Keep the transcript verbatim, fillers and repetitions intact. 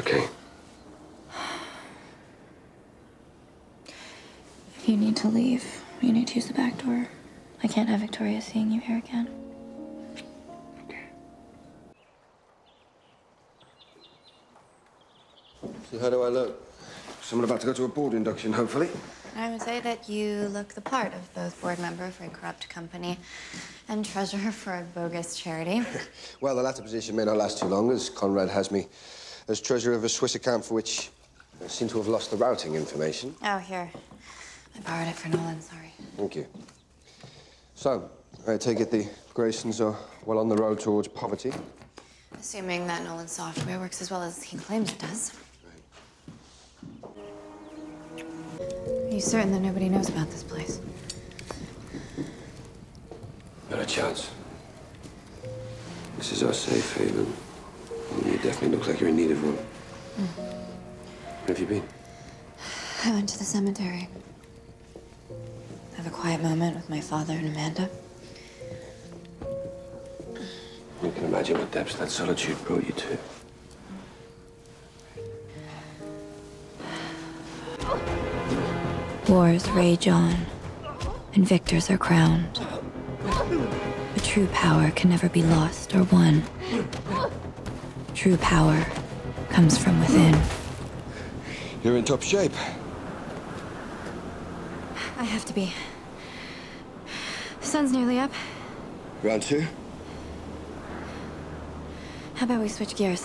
okay? If you need to leave, you need to use the back door. I can't have Victoria seeing you here again. Okay. So how do I look? Someone about to go to a board induction, hopefully. I would say that you look the part of both board member for a corrupt company and treasurer for a bogus charity. Well, the latter position may not last too long, as Conrad has me as treasurer of a Swiss account for which I seem to have lost the routing information. Oh, here. I borrowed it for Nolan, sorry. Thank you. So, I take it the Graysons are well on the road towards poverty? Assuming that Nolan's software works as well as he claims it does. Are you certain that nobody knows about this place? Not a chance. This is our safe haven. You definitely look like you're in need of one. Mm. Where have you been? I went to the cemetery. I have a quiet moment with my father and Amanda. You can imagine what depths that solitude brought you to. Wars rage on, and victors are crowned. But true power can never be lost or won. True power comes from within. You're in top shape. I have to be. The sun's nearly up. Round two? How about we switch gears?